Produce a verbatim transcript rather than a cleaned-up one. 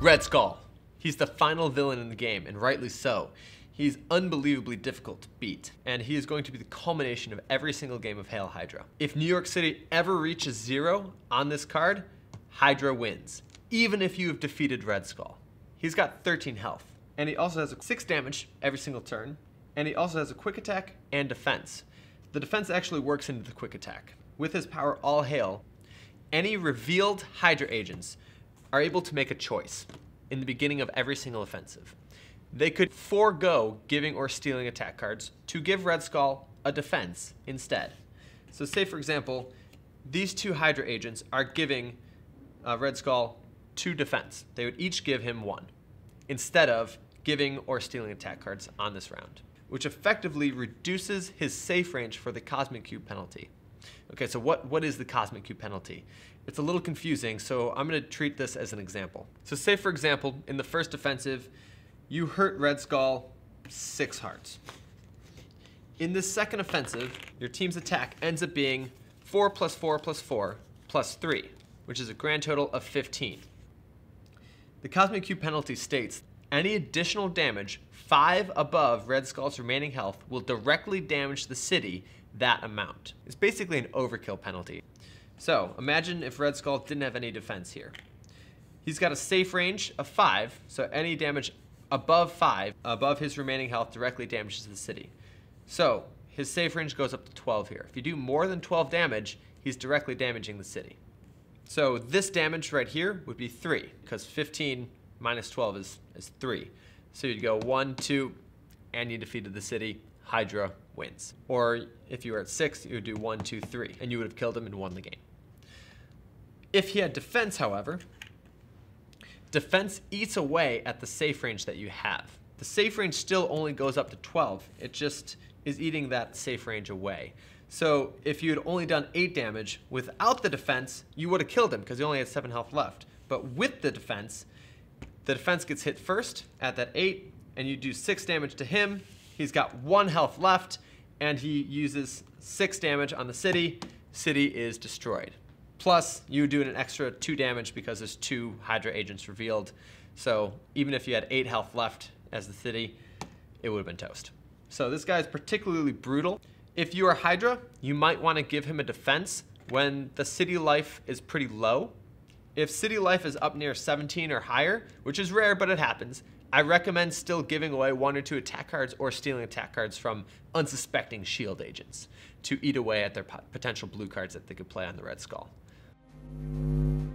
Red Skull. He's the final villain in the game, and rightly so. He's unbelievably difficult to beat, and he is going to be the culmination of every single game of Hail Hydra. If New York City ever reaches zero on this card, Hydra wins, even if you have defeated Red Skull. He's got thirteen health, and he also has six damage every single turn, and he also has a quick attack and defense. The defense actually works into the quick attack. With his power All Hail, any revealed Hydra agents are able to make a choice in the beginning of every single offensive. They could forego giving or stealing attack cards to give Red Skull a defense instead. So say, for example, these two Hydra agents are giving uh, Red Skull two defense. They would each give him one instead of giving or stealing attack cards on this round, which effectively reduces his safe range for the Cosmic Cube penalty. Okay, so what, what is the Cosmic Cube penalty? It's a little confusing, so I'm gonna treat this as an example. So say, for example, in the first offensive, you hurt Red Skull six hearts. In the second offensive, your team's attack ends up being four plus four plus four plus three, which is a grand total of fifteen. The Cosmic Cube penalty states any additional damage five above Red Skull's remaining health will directly damage the city that amount. It's basically an overkill penalty. So imagine if Red Skull didn't have any defense here. He's got a safe range of five, so any damage above five, above his remaining health, directly damages the city. So his safe range goes up to twelve here. If you do more than twelve damage, he's directly damaging the city. So this damage right here would be three, because fifteen minus twelve is, is three. So you'd go one, two, and you defeated the city. Hydra wins. Or if you were at six, you would do one, two, three, and you would have killed him and won the game. If he had defense, however, defense eats away at the safe range that you have. The safe range still only goes up to twelve. It just is eating that safe range away. So if you had only done eight damage without the defense, you would have killed him because he only had seven health left. But with the defense, the defense gets hit first at that eight, and you do six damage to him. He's got one health left, and he uses six damage on the city. City is destroyed. Plus, you do an extra two damage because there's two Hydra agents revealed. So even if you had eight health left as the city, it would have been toast. So this guy is particularly brutal. If you are Hydra, you might want to give him a defense when the city life is pretty low. If city life is up near seventeen or higher, which is rare but it happens, I recommend still giving away one or two attack cards or stealing attack cards from unsuspecting shield agents to eat away at their potential blue cards that they could play on the Red Skull. Thank you.